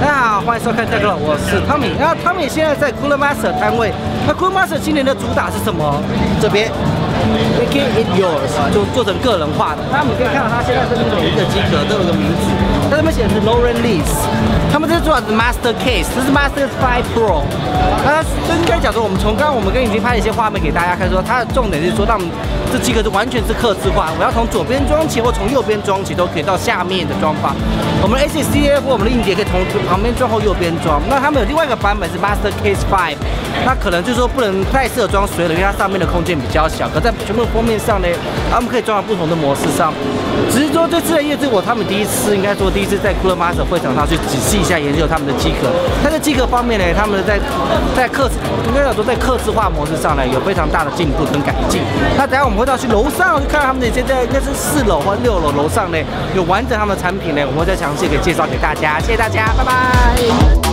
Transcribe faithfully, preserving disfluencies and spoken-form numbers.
大家好，欢迎收看《Techlog》，我是汤米。那汤米现在在 Cooler Master 摊位。那 Cooler Master 今年的主打是什么？这边 Make It Yours 就做成个人化的。那我们可以看到，它现在这边每一个机壳都有个名字，它这边写的是 Lauren Lees。他们这主打是 MasterCase， 这是 MasterCase five Pro。那应该讲说，我们从刚刚我们跟已经拍了一些画面给大家看，说它的重点是说让。 这机壳是完全是客制化，我要从左边装起或从右边装起都可以到下面的装法。我们的 A C C F 我们的硬碟可以从旁边装或右边装。那他们有另外一个版本是 MasterCase five， 那可能就是说不能太适合装水了，因为它上面的空间比较小。可在全部封面上呢，他们可以装到不同的模式上。只是说这次的业绩，我他们第一次应该说第一次在 Cooler Master 会场上去仔细一下研究他们的机壳。但在机壳方面呢，他们在在客应该讲说在客制化模式上呢有非常大的进步跟改进。那等下我们。 我们到去楼上去看他们现在应该是四楼或六楼楼上呢有完整他们的产品呢，我们再详细给介绍给大家，谢谢大家，拜拜。